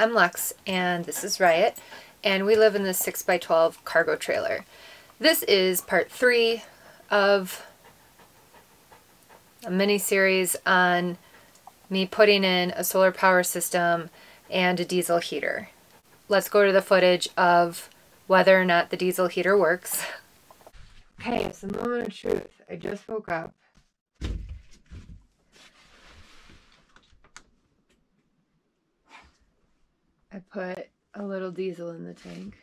I'm Lux, and this is Riot, and we live in this 6x12 cargo trailer. This is part 3 of a mini-series on me putting in a solar power system and a diesel heater. Let's go to the footage of whether or not the diesel heater works. Okay, so moment of truth. I just woke up. I put a little diesel in the tank.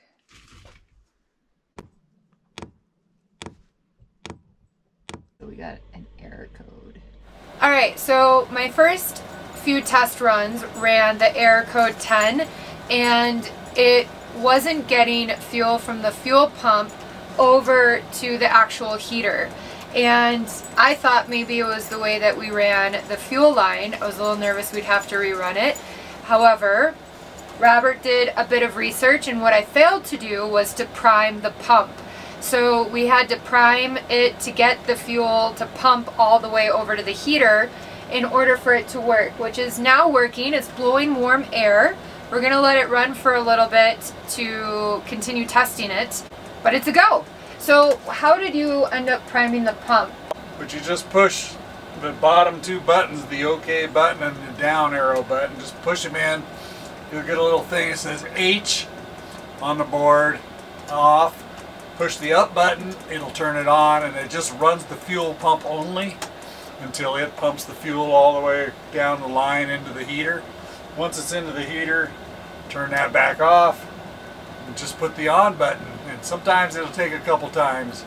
We got an error code. Alright, so my first few test runs ran the error code 10, and it wasn't getting fuel from the fuel pump over to the actual heater. And I thought maybe it was the way that we ran the fuel line. I was a little nervous we'd have to rerun it. However, Robert did a bit of research, and what I failed to do was to prime the pump. So we had to prime it to get the fuel to pump all the way over to the heater in order for it to work, which is now working. It's blowing warm air. We're gonna let it run for a little bit to continue testing it, but it's a go. So how did you end up priming the pump? But you just push the bottom two buttons, the OK button and the down arrow button, just push them in. You'll get a little thing that says H on the board, off. Push the up button, it'll turn it on, and it just runs the fuel pump only until it pumps the fuel all the way down the line into the heater. Once it's into the heater, turn that back off and just put the on button. And sometimes it'll take a couple times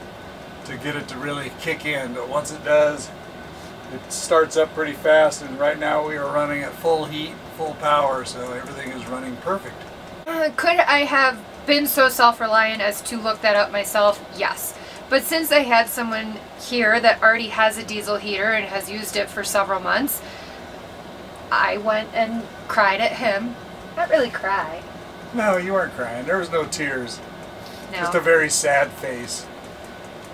to get it to really kick in, but once it does, it starts up pretty fast, and right now we are running at full heat, full power, so everything is running perfect. Could I have been so self-reliant as to look that up myself? Yes. But since I had someone here that already has a diesel heater and has used it for several months, I went and cried at him. Not really cry. No, you weren't crying. There was no tears. No. Just a very sad face.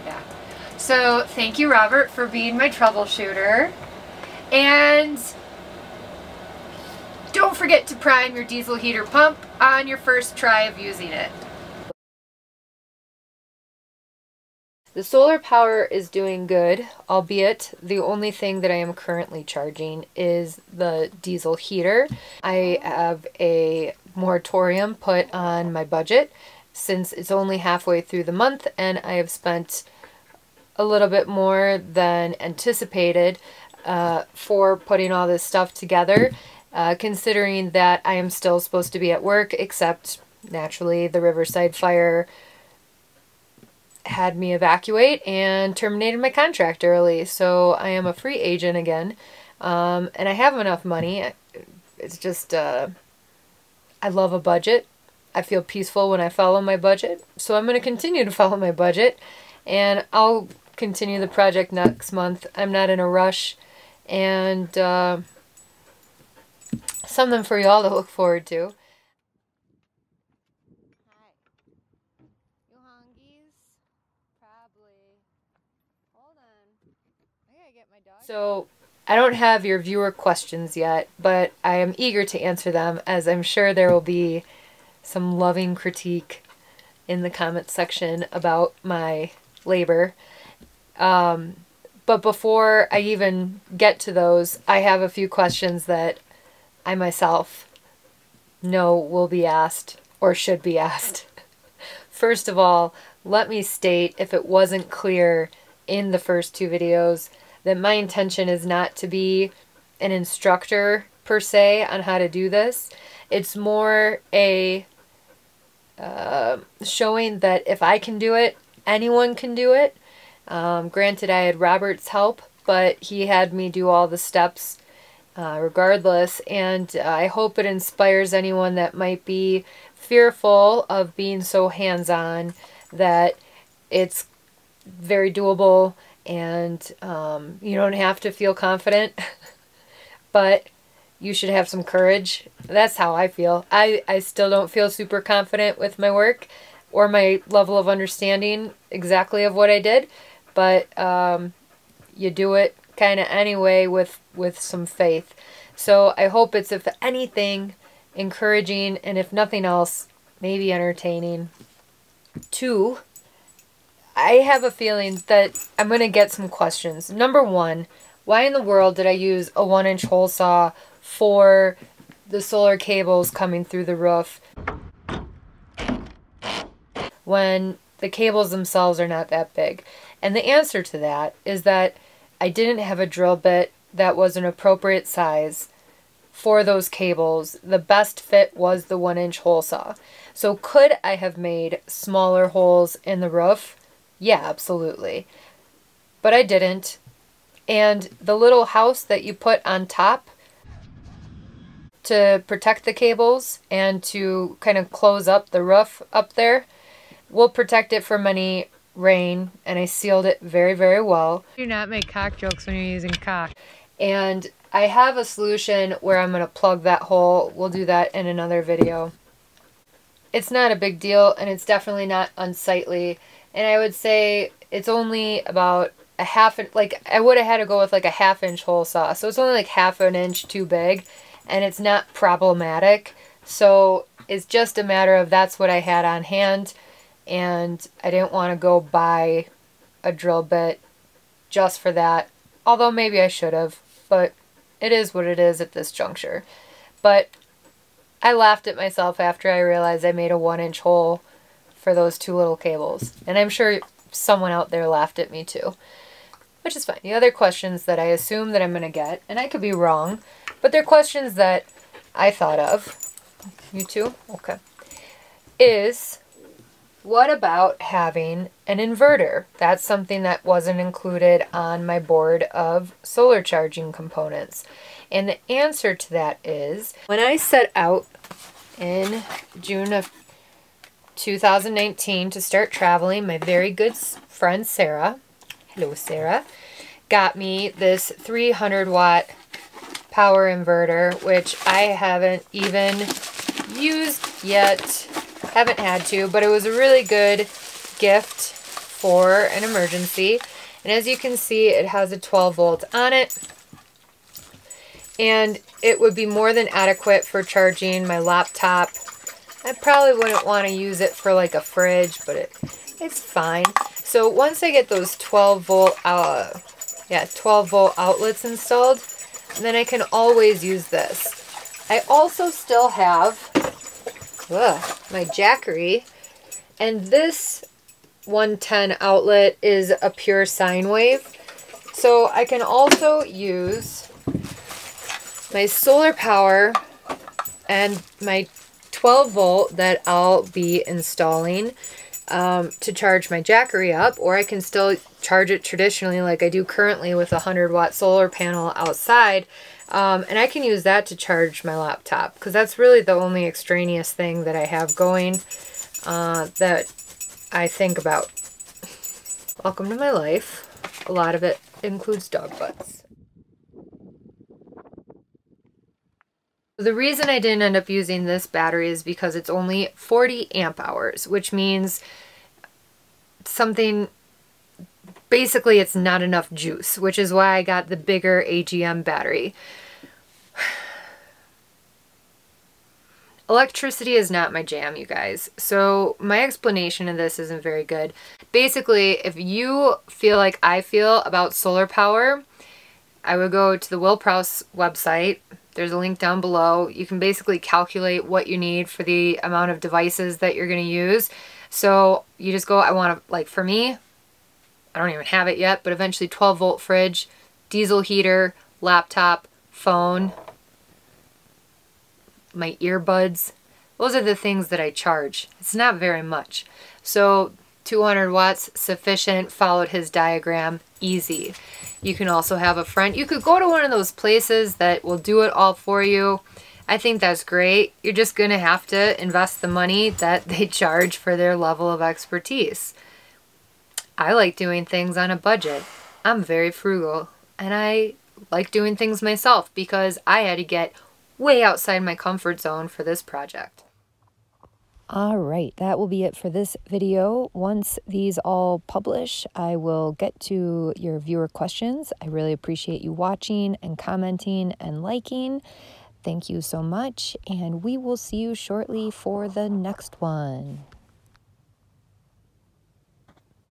Yeah. So thank you, Robert, for being my troubleshooter. And don't forget to prime your diesel heater pump on your first try of using it. The solar power is doing good, albeit the only thing that I am currently charging is the diesel heater. I have a moratorium put on my budget since it's only halfway through the month, and I have spent a little bit more than anticipated for putting all this stuff together. Considering that I am still supposed to be at work, except naturally the Riverside fire had me evacuate and terminated my contract early, so I am a free agent again, and I have enough money. It's just, I love a budget. I feel peaceful when I follow my budget, so I'm going to continue to follow my budget, and I'll continue the project next month. I'm not in a rush, and something for y'all to look forward to. Hi. You hongies? Probably. Hold on. I gotta get my dog. So, I don't have your viewer questions yet, but I am eager to answer them, as I'm sure there will be some loving critique in the comment section about my labor. But before I even get to those, I have a few questions that I myself know will be asked or should be asked. First of all, let me state, if it wasn't clear in the first two videos, that my intention is not to be an instructor per se on how to do this. It's more a showing that if I can do it, anyone can do it. Granted, I had Robert's help, but he had me do all the steps regardless, and I hope it inspires anyone that might be fearful of being so hands-on that it's very doable, and you don't have to feel confident, but you should have some courage. That's how I feel. I still don't feel super confident with my work or my level of understanding exactly of what I did, but you do it kind of anyway with some faith. So I hope it's, if anything, encouraging, and if nothing else, maybe entertaining. 2, I have a feeling that I'm going to get some questions. Number 1, why in the world did I use a 1-inch hole saw for the solar cables coming through the roof when the cables themselves are not that big? And the answer to that is that I didn't have a drill bit that was an appropriate size for those cables. The best fit was the 1-inch hole saw. So could I have made smaller holes in the roof? Yeah, absolutely. But I didn't. And the little house that you put on top to protect the cables and to kind of close up the roof up there will protect it from any rain, and I sealed it very, very well. Do not make cock jokes when you're using caulk. And I have a solution where I'm going to plug that hole. We'll do that in another video. It's not a big deal, and it's definitely not unsightly. And I would say it's only about a half, like I would have had to go with like a 1/2-inch hole saw. So it's only like 1/2 inch too big, and it's not problematic. So it's just a matter of that's what I had on hand, and I didn't want to go buy a drill bit just for that. Although maybe I should have, but it is what it is at this juncture. But I laughed at myself after I realized I made a 1-inch hole for those 2 little cables. And I'm sure someone out there laughed at me too, which is fine. The other questions that I assume that I'm going to get, and I could be wrong, but they're questions that I thought of. You too? Okay. Is, what about having an inverter? That's something that wasn't included on my board of solar charging components. And the answer to that is, when I set out in June of 2019 to start traveling, my very good friend Sarah, hello Sarah, got me this 300-watt power inverter, which I haven't even used yet. Haven't had to, but it was a really good gift for an emergency. And as you can see, it has a 12 volt on it, and it would be more than adequate for charging my laptop. I probably wouldn't want to use it for like a fridge, but it's fine. So once I get those 12 volt outlets installed, then I can always use this. I also still have my Jackery, and this 110 outlet is a pure sine wave, so I can also use my solar power and my 12 volt that I'll be installing to charge my Jackery up, or I can still charge it traditionally like I do currently with a 100-watt solar panel outside. And I can use that to charge my laptop, because that's really the only extraneous thing that I have going that I think about. Welcome to my life. A lot of it includes dog butts. The reason I didn't end up using this battery is because it's only 40 amp hours, which means something... Basically, it's not enough juice, which is why I got the bigger AGM battery. Electricity is not my jam, you guys. So my explanation of this isn't very good. Basically, if you feel like I feel about solar power, I would go to the Will Prouse website. There's a link down below. You can basically calculate what you need for the amount of devices that you're going to use. So you just go, I want to, like for me, I don't even have it yet, but eventually 12 volt fridge, diesel heater, laptop, phone, my earbuds. Those are the things that I charge. It's not very much. So 200 watts, sufficient, followed his diagram, easy. You can also have a friend. You could go to one of those places that will do it all for you. I think that's great. You're just gonna have to invest the money that they charge for their level of expertise. I like doing things on a budget. I'm very frugal, and I like doing things myself because I had to get way outside my comfort zone for this project. All right, that will be it for this video. Once these all publish, I will get to your viewer questions. I really appreciate you watching and commenting and liking. Thank you so much, and we will see you shortly for the next one.